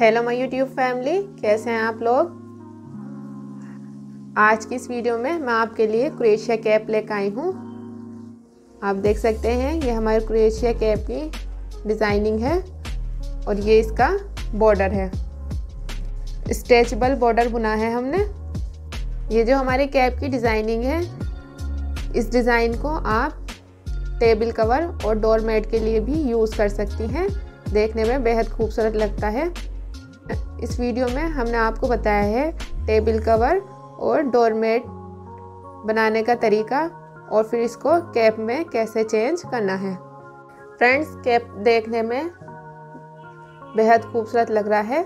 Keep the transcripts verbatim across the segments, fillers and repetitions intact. Hello my YouTube family, कैसे हैं आप लोग। आज की इस वीडियो में मैं आपके लिए क्रोएशिया कैप लेकर आई हूँ। आप देख सकते हैं ये हमारे क्रोएशिया कैप की डिज़ाइनिंग है और ये इसका बॉर्डर है, स्ट्रेचेबल बॉर्डर बुना है हमने। ये जो हमारे कैप की डिज़ाइनिंग है, इस डिज़ाइन को आप टेबल कवर और डोर मैट के लिए भी यूज़ कर सकती हैं। देखने में बेहद खूबसूरत लगता है। इस वीडियो में हमने आपको बताया है टेबल कवर और डोरमेट बनाने का तरीका और फिर इसको कैप में कैसे चेंज करना है। फ्रेंड्स, कैप देखने में बेहद खूबसूरत लग रहा है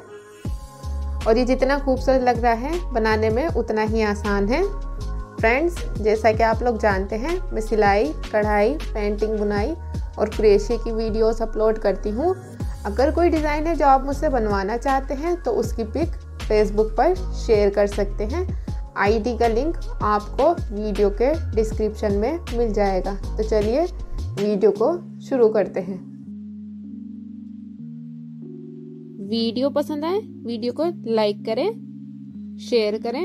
और ये जितना खूबसूरत लग रहा है बनाने में उतना ही आसान है। फ्रेंड्स, जैसा कि आप लोग जानते हैं, मैं सिलाई, कढ़ाई, पेंटिंग, बुनाई और क्रोशिया की वीडियोस अपलोड करती हूँ। अगर कोई डिज़ाइन है जो आप मुझसे बनवाना चाहते हैं तो उसकी पिक फेसबुक पर शेयर कर सकते हैं। आईडी का लिंक आपको वीडियो के डिस्क्रिप्शन में मिल जाएगा। तो चलिए वीडियो को शुरू करते हैं। वीडियो पसंद आए वीडियो को लाइक करें, शेयर करें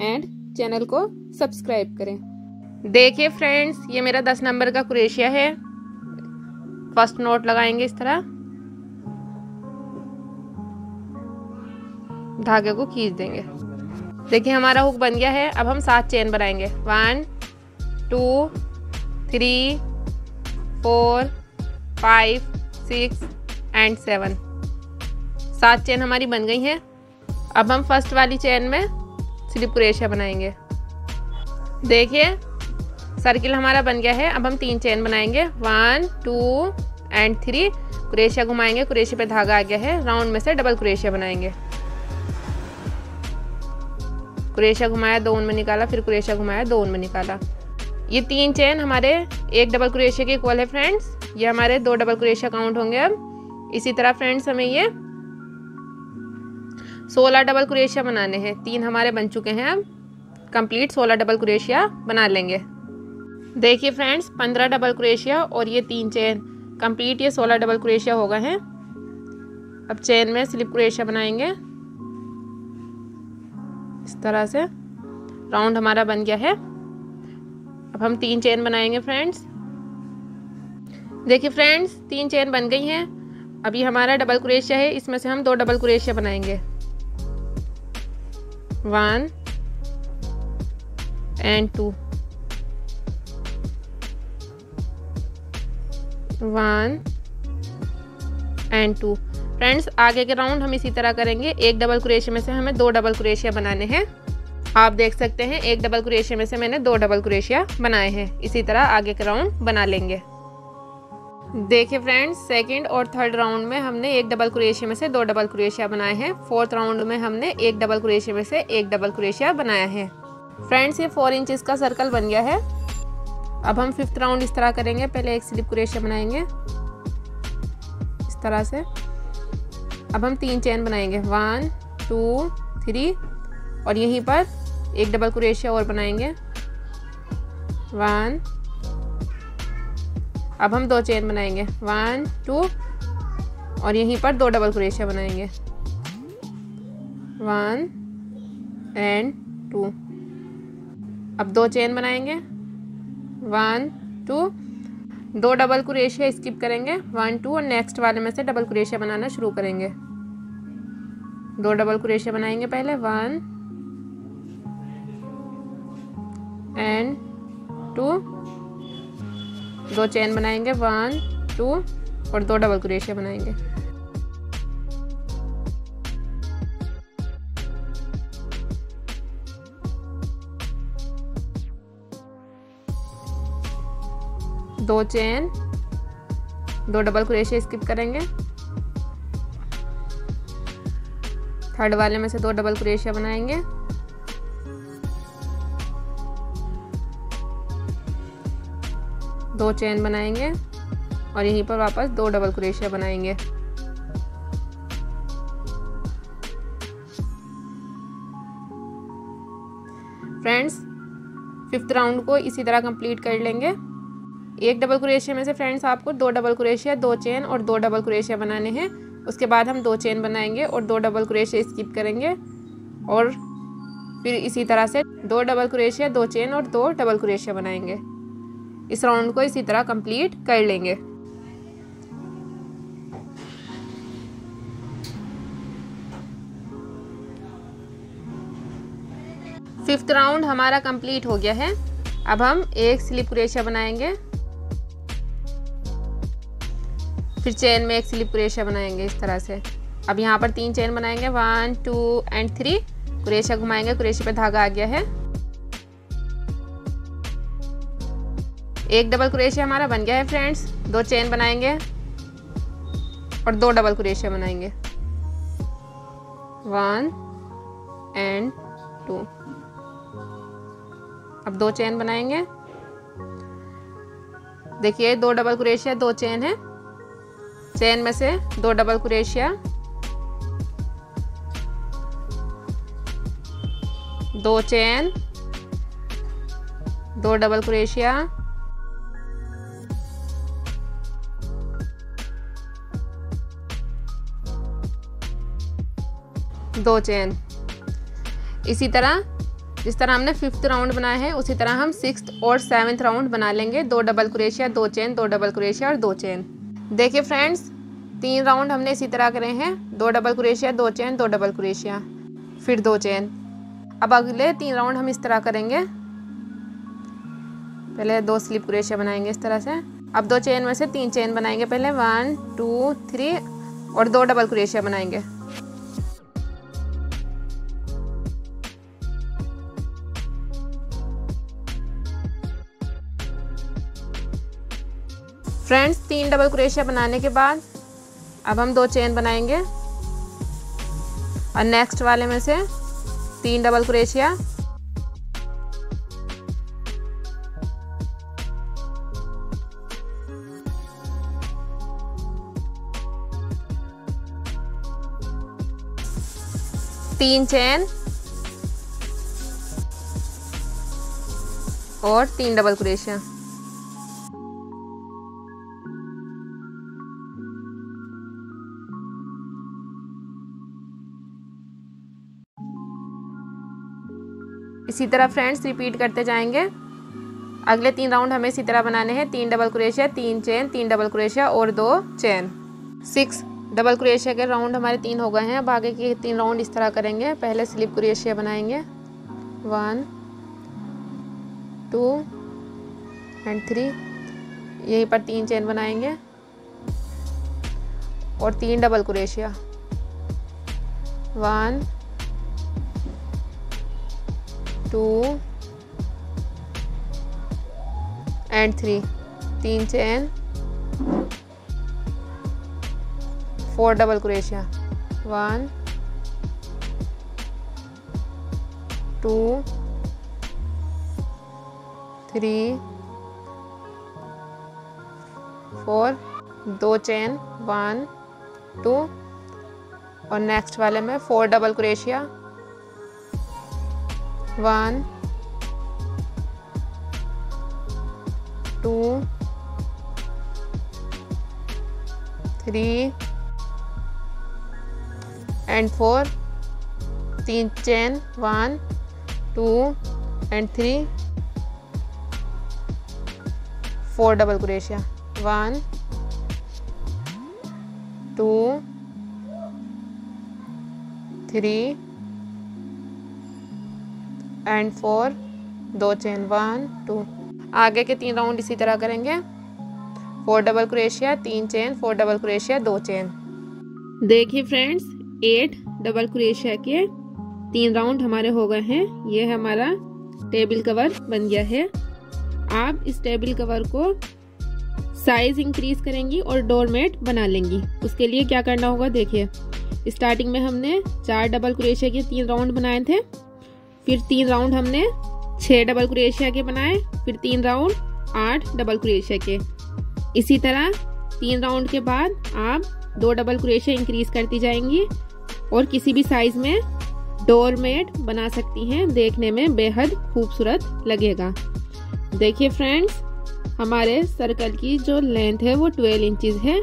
एंड चैनल को सब्सक्राइब करें। देखिए फ्रेंड्स, ये मेरा दस नंबर का क्रोशिया है। फर्स्ट नोट लगाएंगे इस तरह, धागे को खींच देंगे। देखिए हमारा हुक बन गया है। अब हम सात चेन बनाएंगे। One two three four five six and seven. सात चेन हमारी बन गई हैं। अब हम फर्स्ट वाली चेन में स्लिप क्रोशिया बनाएंगे। देखिए सर्किल हमारा बन गया है। अब हम तीन चेन बनाएंगे। One two and three. Crochet घुमाएंगे, क्रोशिया पे धागा आ गया है। राउंड में से डबल क्रोशिया बनाएंगे। क्रोशिया घुमाया, दो उन में निकाला, फिर क्रोशिया घुमाया, दो उन में निकाला। ये तीन चेन हमारे एक डबल क्रोशिया के इक्वल है। फ्रेंड्स, ये हमारे दो डबल क्रोशिया काउंट होंगे। अब इसी तरह फ्रेंड्स हमें ये सोलह डबल क्रोशिया बनाने हैं। तीन हमारे बन चुके हैं। अब कंप्लीट सोलह डबल क्रोशिया बना लेंगे। देखिए फ्रेंड्स, पंद्रह डबल क्रोशिया और ये तीन चेन, कंप्लीट ये सोलह डबल क्रोशिया हो गए हैं। अब चेन में स्लिप क्रोशिया बनाएंगे इस तरह से। राउंड हमारा बन गया है। अब हम तीन चेन बनाएंगे फ्रेंड्स। देखिए फ्रेंड्स, तीन चेन बन गई हैं। अभी हमारा डबल क्रोशिया है, इसमें से हम दो डबल क्रोशिया बनाएंगे। One and two, one and two. Friends, आगे के राउंड हम इसी तरह करेंगे। एक डबल क्रोशिया में से हमें दो डबल क्रोशिया बनाने हैं। आप देख सकते हैं एक डबल क्रोशिया में से मैंने दो डबल क्रोशिया बनाए हैं। इसी तरह आगे के राउंड बना लेंगे। देखिए फ्रेंड्स, सेकंड और थर्ड राउंड में हमने एक डबल क्रोशिया में से दो डबल क्रोशिया बनाए हैं। फोर्थ राउंड में हमने एक डबल क्रोशिया में से एक डबल क्रोशिया बनाया है। फ्रेंड्स, ये फोर इंच का सर्कल बन गया है। अब हम फिफ्थ राउंड इस तरह करेंगे। पहले एक स्लिप क्रोशिया बनाएंगे इस तरह से। अब हम तीन चेन बनाएंगे। वन टू थ्री और यहीं पर एक डबल क्रोशिया और बनाएंगे। वन, अब हम दो चेन बनाएंगे। वन टू और यहीं पर दो डबल क्रोशिया बनाएंगे। One and two. अब दो चेन बनाएंगे। वन टू, दो डबल क्रोशिया स्किप करेंगे। वन टू और नेक्स्ट वाले में से डबल क्रोशिया बनाना शुरू करेंगे। दो डबल क्रोशिया बनाएंगे पहले। वन एंड टू, दो चेन बनाएंगे। वन टू और दो डबल क्रोशिया बनाएंगे। दो चेन, दो डबल क्रोशिया स्किप करेंगे। थर्ड वाले में से दो डबल क्रोशिया बनाएंगे। दो चेन बनाएंगे और यहीं पर वापस दो डबल क्रोशिया बनाएंगे। फ्रेंड्स, फिफ्थ राउंड को इसी तरह कंप्लीट कर लेंगे। एक डबल क्रोशिया में से फ्रेंड्स आपको दो डबल क्रोशिया, दो चेन और दो डबल क्रोशिया बनाने हैं। उसके बाद हम दो चेन बनाएंगे और दो डबल क्रोशिया स्किप करेंगे और फिर इसी तरह से दो डबल क्रोशिया, दो चेन और दो डबल क्रोशिया बनाएंगे। इस राउंड को इसी तरह कंप्लीट कर लेंगे। फिफ्थ राउंड हमारा कंप्लीट हो गया है। अब हम एक स्लिप क्रोशिया बनाएंगे, फिर चेन में एक स्लिप क्रोशिया बनाएंगे इस तरह से। अब यहाँ पर तीन चेन बनाएंगे, one two and three, crochet घुमाएंगे, क्रोशिया पे धागा आ गया है। एक डबल क्रोशिया हमारा बन गया है फ्रेंड्स। दो चेन बनाएंगे और दो डबल क्रोशिया बनाएंगे, वन एंड टू। अब दो चेन बनाएंगे, देखिए दो डबल क्रोशिया, दो चेन है, चेन में से दो डबल क्रोशिया, दो चेन, दो डबल क्रोशिया, दो चेन। इसी तरह जिस तरह हमने फिफ्थ राउंड बनाया है उसी तरह हम सिक्स्थ और सेवन्थ राउंड बना लेंगे। दो डबल क्रोशिया, दो चेन, दो डबल क्रोशिया और दो चेन। देखिए फ्रेंड्स, तीन राउंड हमने इसी तरह करे हैं, दो डबल क्रोशिया, दो चेन, दो डबल क्रोशिया, फिर दो चेन। अब अगले तीन राउंड हम इस तरह करेंगे, पहले दो स्लिप क्रोशिया बनाएंगे इस तरह से। अब दो चेन में से तीन चेन बनाएंगे, पहले वन टू थ्री और दो डबल क्रोशिया बनाएंगे। फ्रेंड्स, तीन डबल क्रोशिया बनाने के बाद अब हम दो चेन बनाएंगे और नेक्स्ट वाले में से तीन डबल क्रोशिया, तीन चेन और तीन डबल क्रोशिया। इसी तरह फ्रेंड्स रिपीट करते जाएंगे। अगले तीन राउंड हमें इसी तरह बनाने हैं, तीन डबल क्रोशिया, तीन चेन, तीन डबल क्रोशिया और दो चेन। सिक्स डबल क्रोशिया के राउंड हमारे तीन हो गए हैं। अब आगे के तीन राउंड इस तरह करेंगे, पहले स्लिप क्रोशिया बनाएंगे, वन टू एंड थ्री, यहीं पर तीन चेन बनाएंगे और तीन double crochet, one two and three, तीन chain, four double crochet, one two three four, दो चेन, वन टू और नेक्स्ट वाले में four double crochet, one two three and four, तीन chain, one two and three, four double crochet, one two three and four, दो chain, one two. आगे के तीन round इसी तरह करेंगे, फोर डबल क्रोशिया, तीन चेन, फोर डबल क्रोशिया, दो चेन। देखिए फ्रेंड्स, एट डबल क्रोशिया के तीन राउंड हमारे हो गए हैं। ये हमारा टेबल कवर बन गया है। आप इस टेबल कवर को साइज इंक्रीज करेंगी और डोरमेट बना लेंगी। उसके लिए क्या करना होगा, देखिए स्टार्टिंग में हमने चार डबल क्रोशिया के तीन राउंड बनाए थे, फिर तीन राउंड हमने छः डबल क्रोशिया के बनाए, फिर तीन राउंड आठ डबल क्रोशिया के। इसी तरह तीन राउंड के बाद आप दो डबल क्रोशिया इंक्रीज करती जाएंगी और किसी भी साइज में डोरमेट बना सकती हैं। देखने में बेहद खूबसूरत लगेगा। देखिए फ्रेंड्स, हमारे सर्कल की जो लेंथ है वो ट्वेल्व इंचेस है।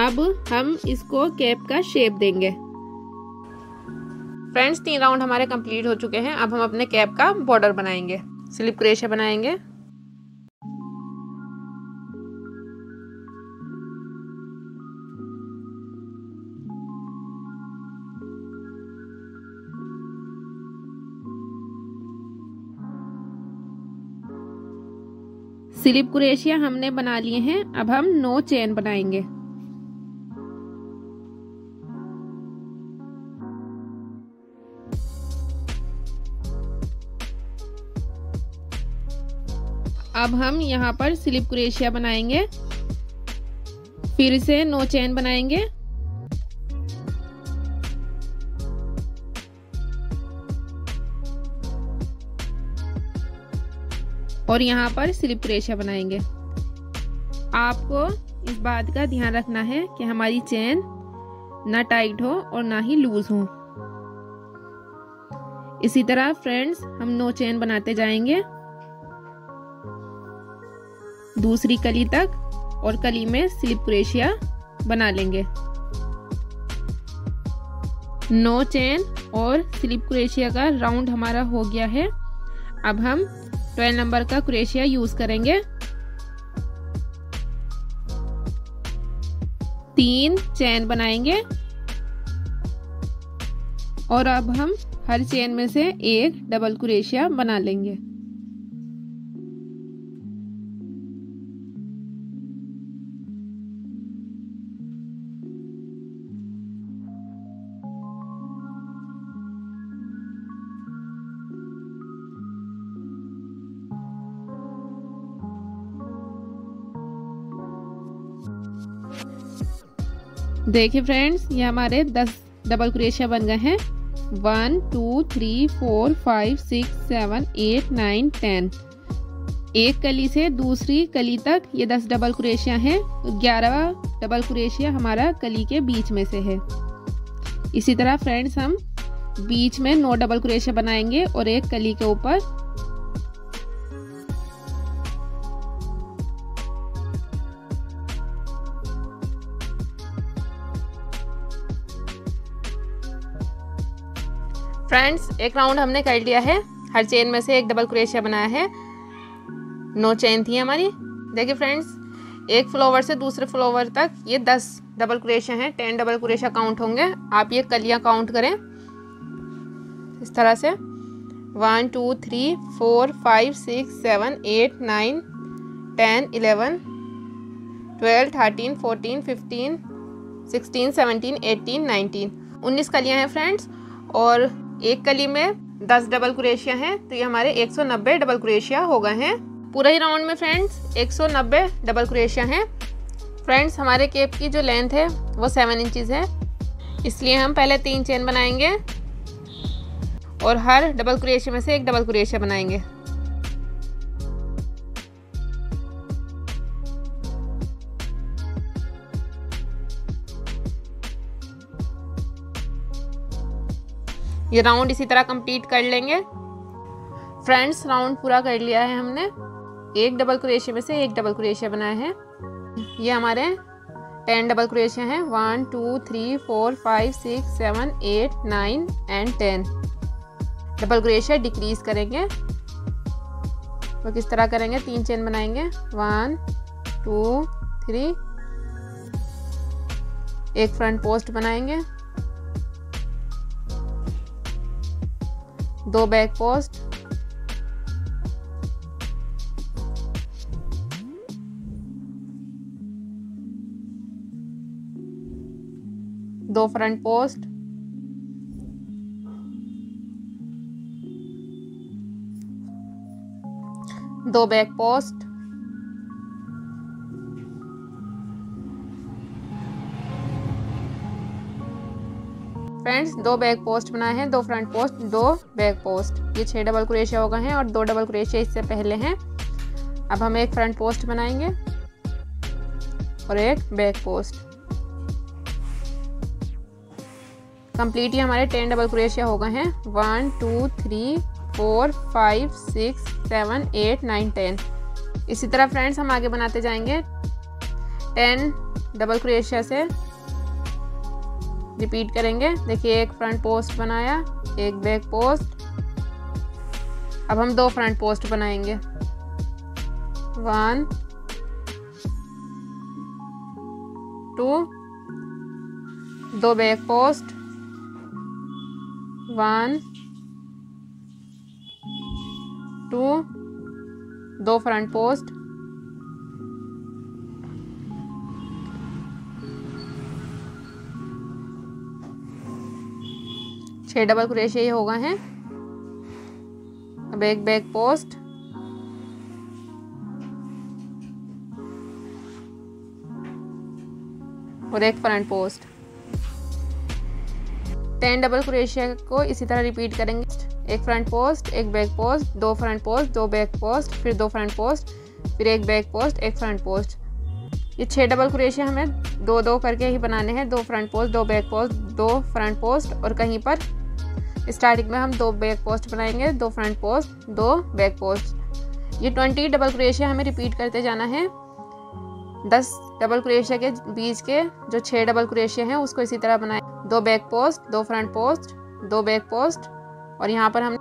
अब हम इसको कैप का शेप देंगे। फ्रेंड्स, तीन राउंड हमारे कंप्लीट हो चुके हैं। अब हम अपने कैप का बॉर्डर बनाएंगे, स्लिप क्रेशे बनाएंगे। स्लिप क्रोशिया हमने बना लिए हैं, अब हम नौ चेन बनाएंगे। अब हम यहाँ पर स्लिप क्रोशिया बनाएंगे, फिर से नौ चेन बनाएंगे। और यहाँ पर स्लिप क्रोशिया बनाएंगे। आपको इस बात का ध्यान रखना है कि हमारी चेन ना टाइट हो और ना ही लूज हो। इसी तरह फ्रेंड्स हम नौ चेन बनाते जाएंगे दूसरी कली तक, और कली में स्लिप क्रोशिया बना लेंगे। नौ चेन और स्लिप क्रोशिया का राउंड हमारा हो गया है। अब हम बारह नंबर का क्रोशिया यूज करेंगे। तीन चेन बनाएंगे और अब हम हर चेन में से एक डबल क्रोशिया बना लेंगे। देखिए फ्रेंड्स, ये हमारे दस डबल क्रोशिया बन गए हैं। One two three four five six seven eight nine ten. एक कली से दूसरी कली तक ये दस डबल क्रोशिया हैं। ग्यारह डबल क्रोशिया हमारा कली के बीच में से है। इसी तरह फ्रेंड्स हम बीच में नौ डबल क्रोशिया बनाएंगे और एक कली के ऊपर। फ्रेंड्स, एक राउंड हमने कर लिया है। हर चेन में से एक डबल क्रोशिया बनाया है। नौ चेन थी हमारी। देखिए फ्रेंड्स, एक फ्लावर से दूसरे फ्लावर तक ये दस डबल क्रोशिया हैं। टेन डबल क्रोशिया काउंट होंगे। आप ये कलियां काउंट करें इस तरह से। One two three four five six seven eight nine ten eleven twelve thirteen fourteen fifteen sixteen seventeen eighteen nineteen. उन्नीस कलियाँ हैं फ्रेंड्स, और एक कली में दस डबल क्रोशिया हैं, तो ये हमारे एक सौ नब्बे डबल क्रोशिया हो गए हैं। पूरा ही राउंड में फ्रेंड्स एक सौ नब्बे डबल क्रोशिया हैं। फ्रेंड्स, हमारे कैप की जो लेंथ है वो सेवन इंचेस है, इसलिए हम पहले तीन चेन बनाएंगे और हर डबल क्रोशिया में से एक डबल क्रोशिया बनाएंगे। ये राउंड इसी तरह कंप्लीट कर लेंगे। फ्रेंड्स, राउंड पूरा कर लिया है हमने। एक डबल क्रोशिया में से एक डबल क्रोशिया बनाए हैं। ये हमारे टेन डबल क्रोशिया हैं। One two three four five six seven eight nine and ten. Double crochet decrease करेंगे। वो तो किस तरह करेंगे? तीन चेन बनाएंगे। वन टू थ्री, एक फ्रंट पोस्ट बनाएंगे, दो बैक पोस्ट, दो फ्रंट पोस्ट, दो बैक पोस्ट, फ्रेंड्स दो बैक पोस्ट बनाए हैं, दो फ्रंट पोस्ट, दो बैक पोस्ट। ये छह डबल क्रोशिया हो गए हैं और दो डबल क्रोशिया इससे पहले हैं। अब हम एक फ्रंट पोस्ट बनाएंगे और एक बैक पोस्ट। कंप्लीट ही हमारे टेन डबल क्रोशिया हो गए हैं। One two three four five six seven eight nine ten. इसी तरह फ्रेंड्स हम आगे बनाते जाएंगे। टेन डबल क्रोशिया से रिपीट करेंगे। देखिए एक फ्रंट पोस्ट बनाया, एक बैक पोस्ट। अब हम दो फ्रंट पोस्ट बनाएंगे, वन टू, दो बैक पोस्ट, वन टू, दो फ्रंट पोस्ट। छह डबल क्रोशिया ये होगा है। अब एक बैक पोस्ट, और एक front post. Ten double crochet को इसी तरह रिपीट करेंगे, एक फ्रंट पोस्ट, एक बैक पोस्ट, दो फ्रंट पोस्ट, दो बैक पोस्ट, फिर दो फ्रंट पोस्ट, फिर एक बैक पोस्ट, एक फ्रंट पोस्ट। ये छह डबल क्रोशिया हमें दो दो करके ही बनाने हैं, दो फ्रंट पोस्ट, दो बैक पोस्ट, दो फ्रंट पोस्ट। और कहीं पर स्टार्टिंग में हम दो बैक पोस्ट बनाएंगे, दो फ्रंट पोस्ट, दो बैक पोस्ट। ये ट्वेंटी डबल क्रोशिया हमें रिपीट करते जाना है। दस डबल क्रोशिया के बीच के जो छः डबल क्रोशिया हैं उसको इसी तरह बनाएं, दो बैक पोस्ट, दो फ्रंट पोस्ट, दो बैक पोस्ट। और यहाँ पर हम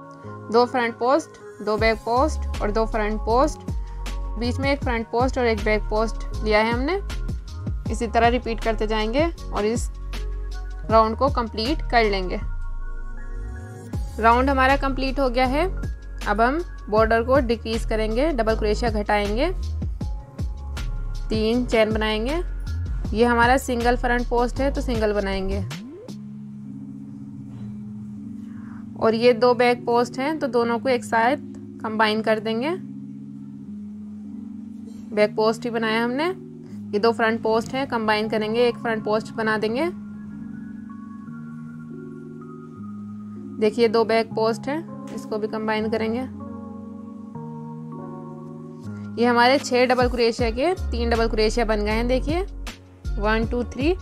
दो फ्रंट पोस्ट, दो बैक पोस्ट और दो फ्रंट पोस्ट, बीच में एक फ्रंट पोस्ट और एक बैक पोस्ट लिया है हमने। इसी तरह रिपीट करते जाएंगे और इस राउंड को कंप्लीट कर लेंगे। राउंड हमारा कंप्लीट हो गया है। अब हम बॉर्डर को डिक्रीज करेंगे, डबल क्रोशिया घटाएंगे, तीन चैन बनाएंगे। ये हमारा सिंगल फ्रंट पोस्ट है तो सिंगल बनाएंगे, और ये दो बैक पोस्ट हैं तो दोनों को एक साथ कंबाइन कर देंगे। बैक पोस्ट ही बनाया हमने। ये दो फ्रंट पोस्ट हैं, कंबाइन करेंगे, एक फ्रंट पोस्ट बना देंगे। देखिए दो बैक पोस्ट हैं, इसको भी कंबाइन करेंगे। ये हमारे छह डबल क्रोशिया के तीन डबल क्रोशिया बन गए हैं। देखिए वन टू थ्री,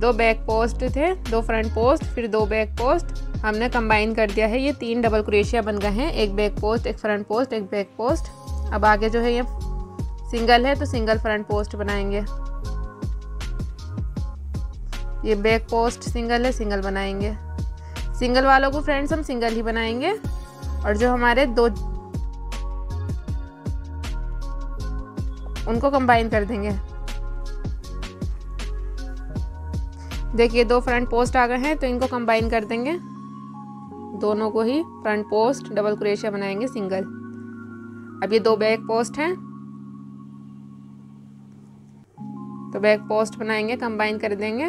दो बैक पोस्ट थे, दो फ्रंट पोस्ट, फिर दो बैक पोस्ट हमने कंबाइन कर दिया है। ये तीन डबल क्रोशिया बन गए हैं, एक बैक पोस्ट, एक फ्रंट पोस्ट, एक बैक पोस्ट। अब आगे जो है ये सिंगल है तो सिंगल फ्रंट पोस्ट बनाएंगे, ये बैक पोस्ट सिंगल है सिंगल बनाएंगे। सिंगल वालों को फ्रेंड्स हम सिंगल ही बनाएंगे, और जो हमारे दो उनको कंबाइन कर देंगे। देखिए दो फ्रंट पोस्ट आ गए हैं तो इनको कंबाइन कर देंगे, दोनों को ही फ्रंट पोस्ट डबल क्रोशिया बनाएंगे सिंगल। अब ये दो बैक पोस्ट हैं तो बैक पोस्ट बनाएंगे, कंबाइन कर देंगे।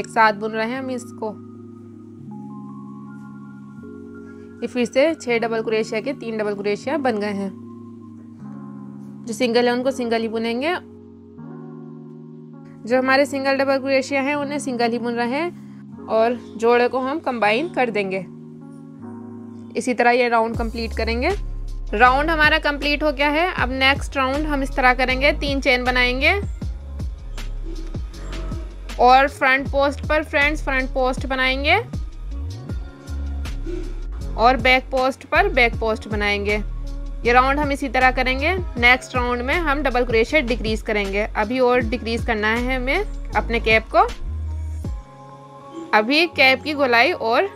एक साथ बुन रहे हैं हम इसको। ये फिर से छह डबल क्रोशिया के तीन डबल क्रोशिया बन गए हैं। जो सिंगल है उनको सिंगल ही बुनेंगे, जो हमारे सिंगल डबल क्रोशिया हैं उन्हें सिंगल ही बुन रहे हैं, और जोड़े को हम कंबाइन कर देंगे। इसी तरह ये राउंड कंप्लीट करेंगे। राउंड हमारा कंप्लीट हो गया है। अब नेक्स्ट राउंड हम इस तरह करेंगे, तीन चेन बनाएंगे, और फ्रंट पोस्ट पर फ्रेंड्स फ्रंट पोस्ट बनाएंगे, और बैक पोस्ट पर बैक पोस्ट बनाएंगे। ये राउंड हम इसी तरह करेंगे। नेक्स्ट राउंड में हम डबल क्रोशिया डिक्रीज करेंगे। अभी और डिक्रीज करना है हमें अपने कैप को। अभी कैप की गोलाई और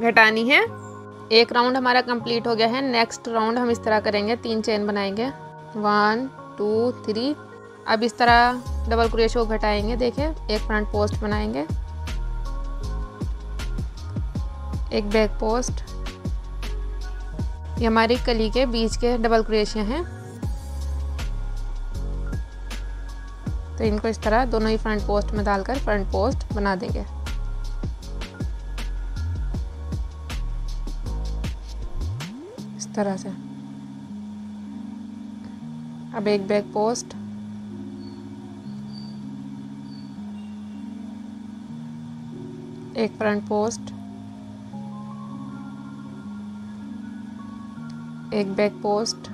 घटानी है। एक राउंड हमारा कंप्लीट हो गया है। नेक्स्ट राउंड हम इस तरह करेंगे, तीन चेन बनाएंगे, वन टू थ्री। अब इस तरह डबल क्रोशिया को घटाएंगे। देखिए एक फ्रंट पोस्ट बनाएंगे, एक बैक पोस्ट। ये हमारी कली के बीच के डबल क्रोशिया हैं तो इनको इस तरह दोनों ही फ्रंट पोस्ट में डालकर फ्रंट पोस्ट बना देंगे। इस तरह से अब एक बैक पोस्ट, एक फ्रंट पोस्ट, एक बैक पोस्ट।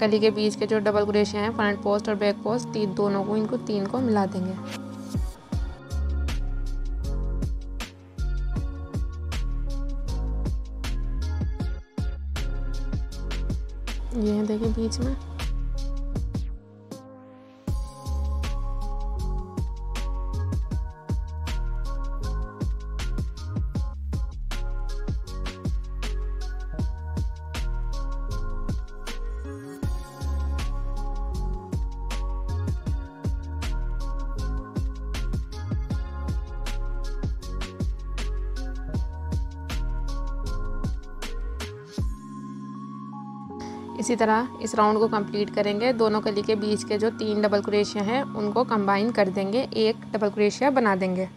कली के बीच के जो डबल क्रोशिया हैं, फ्रंट पोस्ट और बैक पोस्ट, तीन दोनों को इनको तीन को मिला देंगे। ये है देखिए बीच में। इसी तरह इस राउंड को कंप्लीट करेंगे। दोनों कली के बीच के जो तीन डबल क्रोशिया हैं उनको कंबाइन कर देंगे, एक डबल क्रोशिया बना देंगे।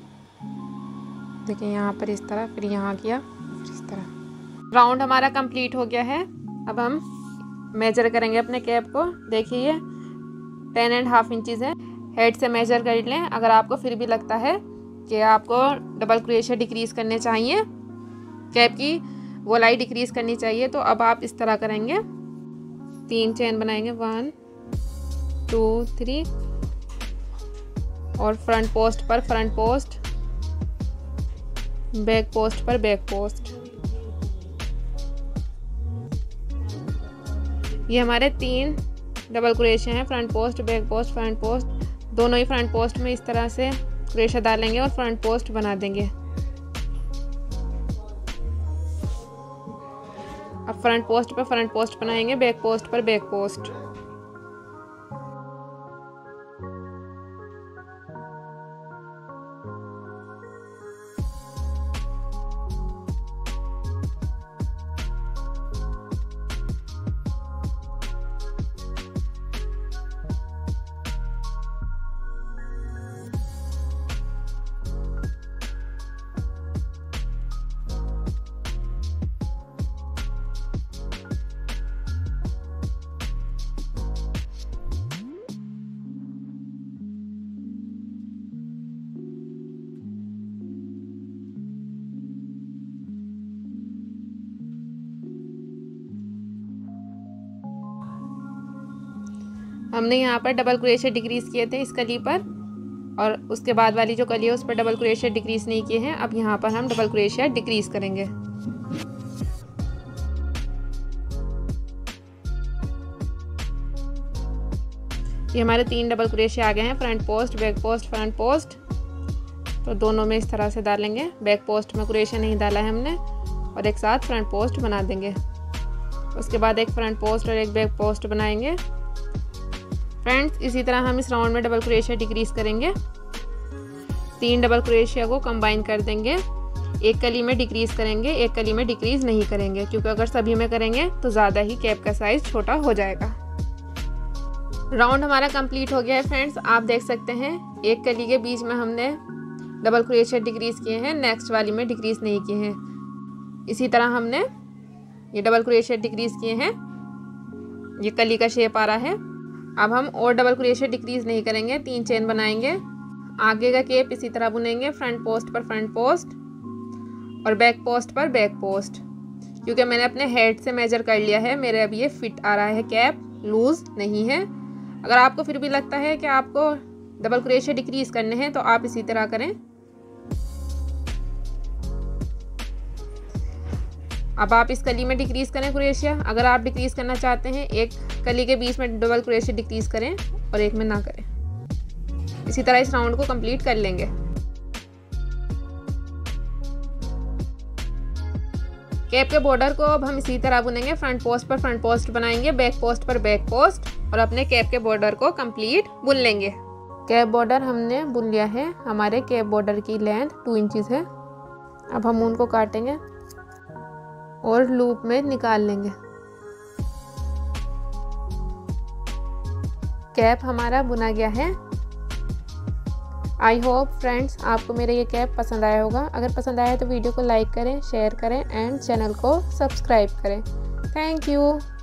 देखिए यहाँ पर इस तरह, फिर यहाँ किया, फिर इस तरह। राउंड हमारा कंप्लीट हो गया है। अब हम मेजर करेंगे अपने कैप को। देखिए ये टेन एंड हाफ इंचज़ है, हेड से मेजर कर लें। अगर आपको फिर भी लगता है कि आपको डबल क्रोशिया डिक्रीज़ करने चाहिए, कैप की गोलाई डिक्रीज़ करनी चाहिए, तो अब आप इस तरह करेंगे, तीन चैन बनाएंगे, वन टू थ्री, और फ्रंट पोस्ट पर फ्रंट पोस्ट, बैक पोस्ट पर बैक पोस्ट। ये हमारे तीन डबल क्रोशिया हैं, front post, back post, front post. दोनों ही फ्रंट पोस्ट में इस तरह से क्रोशिया डालेंगे और फ्रंट पोस्ट बना देंगे। अब फ्रंट पोस्ट पर फ्रंट पोस्ट बनाएंगे, बैक पोस्ट पर बैक पोस्ट। हमने यहाँ पर डबल क्रोशिया डिक्रीज़ किए थे इस कली पर, और उसके बाद वाली जो कली है उस पर डबल क्रोशिया डिक्रीज़ नहीं किए हैं। अब यहाँ पर हम डबल क्रोशिया डिक्रीज़ करेंगे। ये हमारे तीन डबल क्रोशिया आ गए हैं, front post, back post, front post. तो दोनों में इस तरह से डालेंगे। बैक पोस्ट में क्रोशिया नहीं डाला है हमने, और एक साथ फ्रंट पोस्ट बना देंगे। उसके बाद एक फ्रंट पोस्ट और एक बैक पोस्ट बनाएंगे। फ्रेंड्स, इसी तरह हम इस राउंड में डबल क्रोशिया डिक्रीज़ करेंगे। तीन डबल क्रोशिया को कंबाइन कर देंगे, एक कली में डिक्रीज़ करेंगे, एक कली में डिक्रीज़ नहीं करेंगे, क्योंकि अगर सभी में करेंगे तो ज़्यादा ही कैप का साइज़ छोटा हो जाएगा। राउंड हमारा कंप्लीट हो गया है। फ्रेंड्स, आप देख सकते हैं एक कली के बीच में हमने डबल क्रोशिया डिक्रीज़ किए हैं, नेक्स्ट वाली में डिक्रीज़ नहीं किए हैं। इसी तरह हमने ये डबल क्रोशिया डिक्रीज़ किए हैं, ये कली का शेप आ रहा है। अब हम और डबल क्रोशिया डिक्रीज़ नहीं करेंगे, तीन चेन बनाएंगे, आगे का केप इसी तरह बुनेंगे, फ्रंट पोस्ट पर फ्रंट पोस्ट और बैक पोस्ट पर बैक पोस्ट। क्योंकि मैंने अपने हेड से मेजर कर लिया है, मेरे अब ये फिट आ रहा है, कैप लूज़ नहीं है। अगर आपको फिर भी लगता है कि आपको डबल क्रोशिया डिक्रीज़ करने हैं तो आप इसी तरह करें। अब आप इस कली में डिक्रीज़ करें क्रोशिया। अगर आप डिक्रीज़ करना चाहते हैं, एक कली के बीच में डबल क्रोशिया डिक्रीज़ करें और एक में ना करें। इसी तरह इस राउंड को कंप्लीट कर लेंगे। कैप के बॉर्डर को अब हम इसी तरह बुनेंगे, फ्रंट पोस्ट पर फ्रंट पोस्ट बनाएंगे, बैक पोस्ट पर बैक पोस्ट, और अपने कैप के बॉर्डर को कंप्लीट बुन लेंगे। कैप बॉर्डर हमने बुन लिया है। हमारे कैप बॉर्डर की लेंथ टू इंचज़ है। अब हम उनको काटेंगे और लूप में निकाल लेंगे। कैप हमारा बुना गया है। आई होप फ्रेंड्स आपको मेरा ये कैप पसंद आया होगा। अगर पसंद आया तो वीडियो को लाइक करें, शेयर करें एंड चैनल को सब्सक्राइब करें। Thank you.